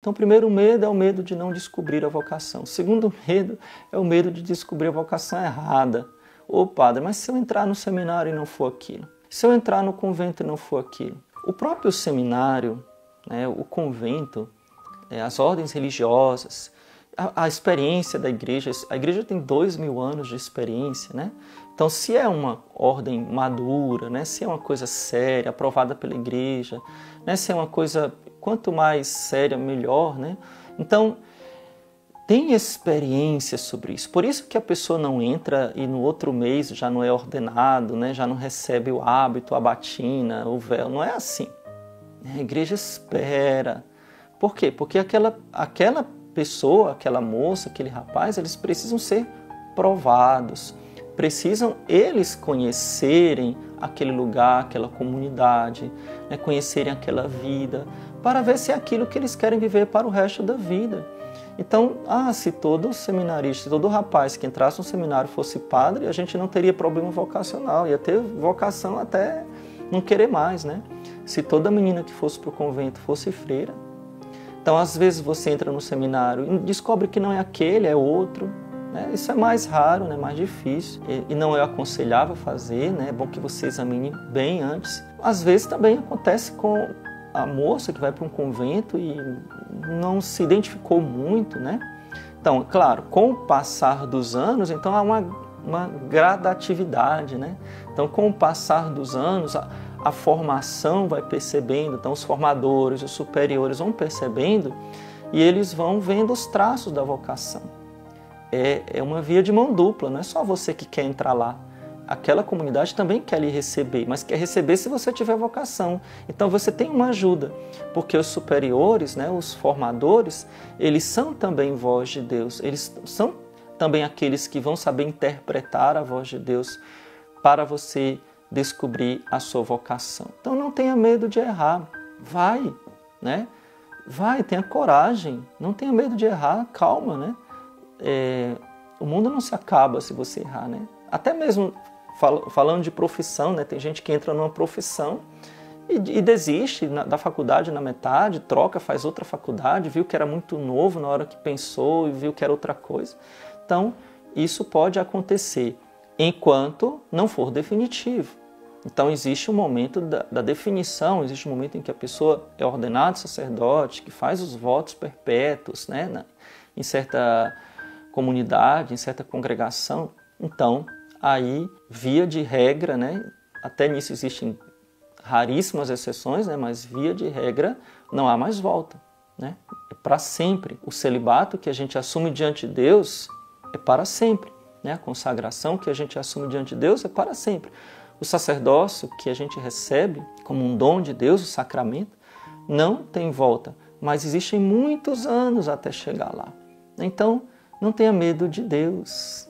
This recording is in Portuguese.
Então, o primeiro medo é o medo de não descobrir a vocação. O segundo medo é o medo de descobrir a vocação errada. Ô padre, mas se eu entrar no seminário e não for aquilo? Se eu entrar no convento e não for aquilo? O próprio seminário, né, o convento, as ordens religiosas, a experiência da igreja. A igreja tem 2000 anos de experiência, né? Então, se é uma ordem madura, né? Se é uma coisa séria, aprovada pela igreja, né? Se é uma coisa quanto mais séria, melhor, né? Então, tem experiência sobre isso. Por isso que a pessoa não entra e no outro mês já não é ordenado, né? Já não recebe o hábito, a batina, o véu. Não é assim. A igreja espera. Por quê? Porque aquela pessoa, aquela moça, aquele rapaz, eles precisam ser provados. Precisam eles conhecerem aquele lugar, aquela comunidade, né? Conhecerem aquela vida, para ver se é aquilo que eles querem viver para o resto da vida. Então, se todo seminarista, se todo rapaz que entrasse no seminário fosse padre, a gente não teria problema vocacional, ia ter vocação até não querer mais, né? Se toda menina que fosse para o convento fosse freira. Então, às vezes você entra no seminário e descobre que não é aquele, é outro. Isso é mais raro, né? Mais difícil e não é aconselhável fazer, né? É bom que você examine bem antes. Às vezes também acontece com a moça que vai para um convento e não se identificou muito, né? Então, claro, com o passar dos anos, então há uma gradatividade, né? Então, com o passar dos anos, a formação vai percebendo, então os formadores, os superiores vão percebendo e eles vão vendo os traços da vocação. É uma via de mão dupla, não é só você que quer entrar lá. Aquela comunidade também quer lhe receber, mas quer receber se você tiver vocação. Então você tem uma ajuda, porque os superiores, né, os formadores, eles são também voz de Deus. Eles são também aqueles que vão saber interpretar a voz de Deus para você descobrir a sua vocação. Então não tenha medo de errar, vai, né? Vai, tenha coragem, não tenha medo de errar, calma, né? O mundo não se acaba se você errar, né? Até mesmo falando de profissão, né? Tem gente que entra numa profissão e desiste da faculdade na metade, troca, faz outra faculdade, viu que era muito novo na hora que pensou e viu que era outra coisa. Então, isso pode acontecer enquanto não for definitivo. Então, existe um momento da definição, existe um momento em que a pessoa é ordenada sacerdote, que faz os votos perpétuos, né? Em certa comunidade, em certa congregação. Então, aí, via de regra, né? Até nisso existem raríssimas exceções, né? Mas via de regra não há mais volta, né? É para sempre. O celibato que a gente assume diante de Deus é para sempre, né? A consagração que a gente assume diante de Deus é para sempre. O sacerdócio que a gente recebe como um dom de Deus, o sacramento, não tem volta, mas existem muitos anos até chegar lá. Então, não tenha medo de Deus.